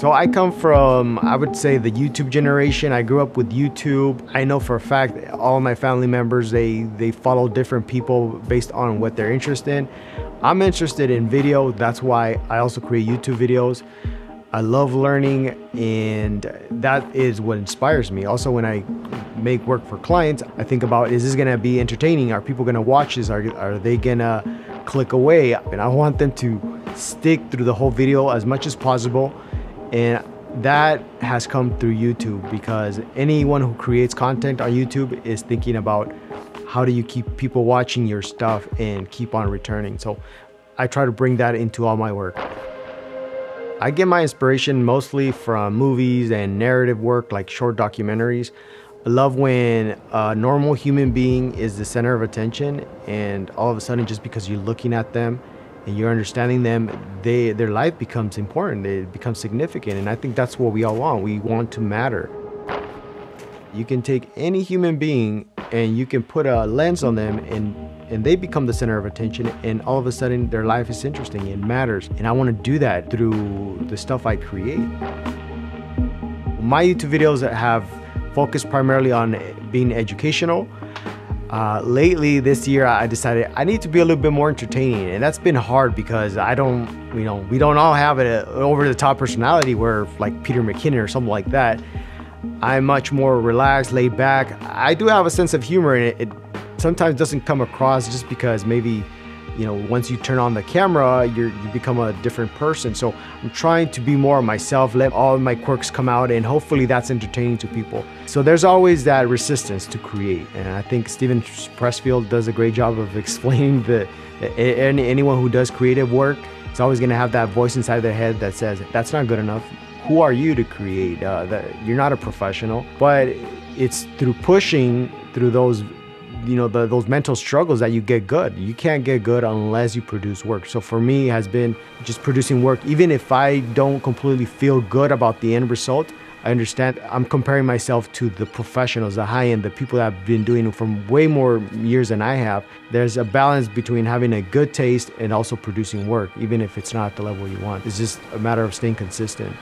So I come from, I would say, the YouTube generation. I grew up with YouTube. I know for a fact all my family members, they follow different people based on what they're interested in. I'm interested in video. That's why I also create YouTube videos. I love learning, and that is what inspires me. Also, when I make work for clients, I think about, is this gonna be entertaining? Are people gonna watch this? Are they gonna click away? And I want them to stick through the whole video as much as possible. And that has come through YouTube, because anyone who creates content on YouTube is thinking about how do you keep people watching your stuff and keep on returning. So I try to bring that into all my work. I get my inspiration mostly from movies and narrative work like short documentaries. I love when a normal human being is the center of attention, and all of a sudden, just because you're looking at them and you're understanding them, their life becomes important, it becomes significant, and I think that's what we all want. We want to matter. You can take any human being and you can put a lens on them, and they become the center of attention, and all of a sudden their life is interesting and matters. And I want to do that through the stuff I create. My YouTube videos have focused primarily on being educational. Lately this year, I decided I need to be a little bit more entertaining, and that's been hard because I don't, you know, we don't all have an over-the-top personality where like Peter McKinnon or something like that. I'm much more relaxed, laid back. I do have a sense of humor, and it sometimes doesn't come across just because maybe, you know, once you turn on the camera, you become a different person. So I'm trying to be more myself, let all of my quirks come out, and hopefully that's entertaining to people. So there's always that resistance to create. And I think Steven Pressfield does a great job of explaining that anyone who does creative work, it's always gonna have that voice inside their head that says, that's not good enough. Who are you to create? You're not a professional. But it's through pushing through those, you know, those mental struggles that you get good. You can't get good unless you produce work. So for me, it has been just producing work. Even if I don't completely feel good about the end result, I understand I'm comparing myself to the professionals, the high end, the people that have been doing it for way more years than I have. There's a balance between having a good taste and also producing work, even if it's not at the level you want. It's just a matter of staying consistent.